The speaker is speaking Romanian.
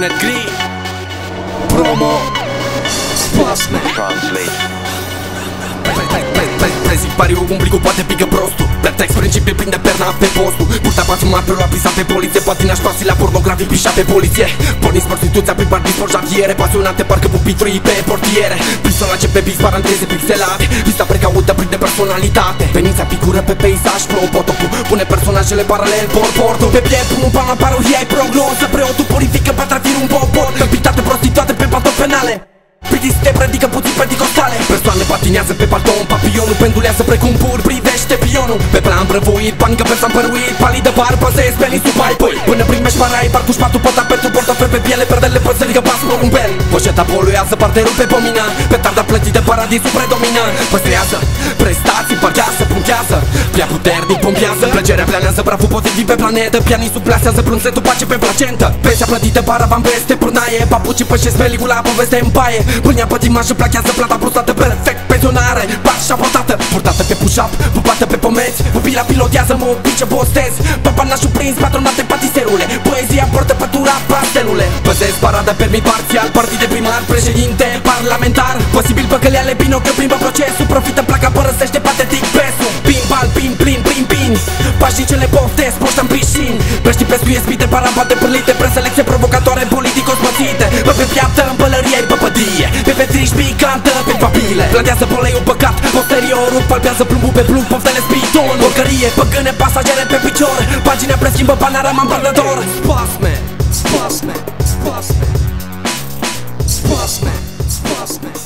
definitely promo spasme. Prezi pariu, umbli cu poate pică prostul. Pretext, principii, prinde perna pe postul. Purta parfuma pe lua, pisa pe poliție. Patina-și pasii la pornografii, pișa pe poliție. Porniți prostituția prin barbis, por javiere. Pasionate, parcă pupitruii pe portiere. Pistola ce pe pix, paranteze pixelate. Pista precaută, prinde personalitate. Venița picură pe peisaj, pro-potopul. Pune personajele paralel, por-portul. Pe piept, un pan la paru, iai prognoză. Preotul purifică, patratir un popor. Căpitate, prostituate pe paturi penale. Pidiste, predică puțin perticostale. Persoane patinează pe palton, papionul pendulează precum pur, privește pionul. Pe plan brăvoit, panică pe s-a împăruit. Palidă barbă, se espeli sub aipoi. Până primești parai, parcuși patul pota pentru portofel pe piele. Perdele păsărică, pas porumbel. Poșeta poluează, parterul pe pomina. Petarda plătită, paradisul predomina. Păstrează, prestații, parchează, punchează. Prea puternic pompează, plăcerea planează, braful pozitiv pe planetă. Pianistul plasează, prânzetul pace pe placentă. Peșa plătită, paravan peste pârnaie. Papuci pășesc pelicula, poveste în baie. Pânia pe timaj îmi plachează, plata prostată, perfect, pensionare, pașa portată. Portată pe push-up, pupată pe pomeți. Pupila pilotează, mă obice, postez. Papanașul prins, patronate, patiserule. Poezia portă pătura, pastelule. Păzesc parada, permit parțial, partide primar, președinte, parlamentar. Posibil păcăleale, binoclă, plimbă procesul. Profită placa, părăsește patetic presul. Pim, bal, pim, plim, plim, pim. Pașii ce le poftesc, poșta-n pișin. Preștii pescuiesc bite, parabate pârlite. Preselecție provocatoare, politicos pățite. Bă, pe piaptă, în pălărie, bă, pădie. Pe petriș, picantă, pe papile. Plantează polei-ul păcat, posteriorul. Palpează plumbul pe plumb, poftele spiton. Porcărie, păgâne, pasagere pe picior. Pagina preschimbă, panorama în părdător. Spasme, spasme, spasme. Spasme, spasme.